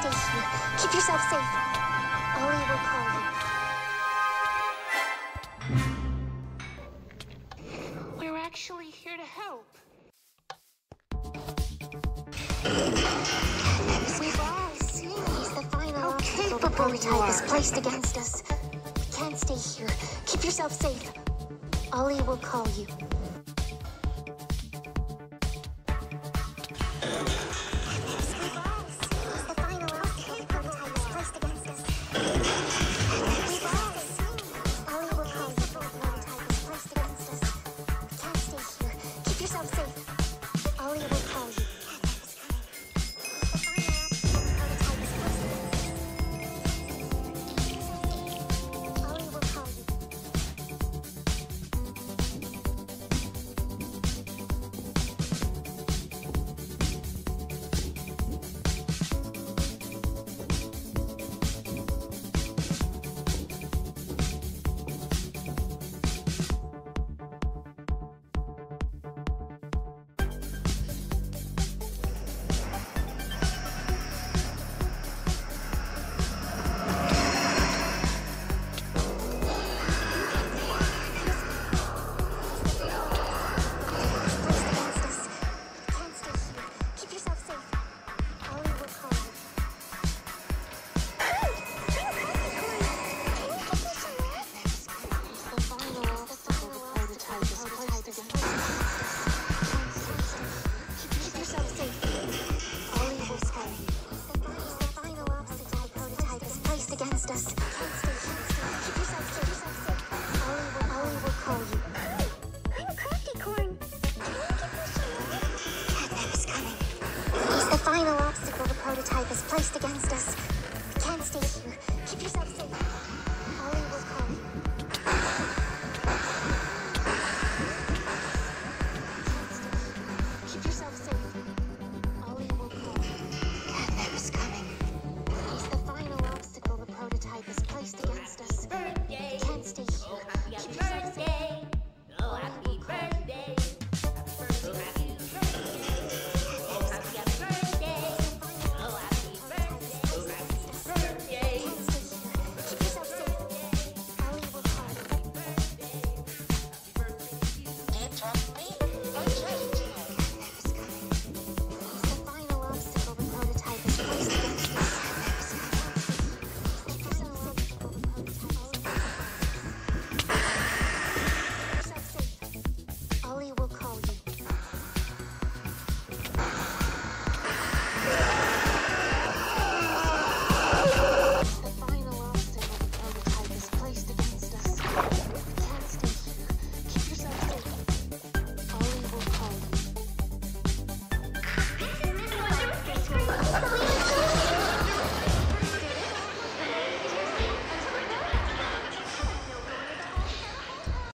stay here. Keep yourself safe. Ollie will call you. We're actually here to help. We've all seen the final obstacle before we tie this placed against us. We can't stay here. Keep yourself safe. Ollie will call you. Final obstacle the prototype is placed against us. We can't stay here. Keep yourself safe.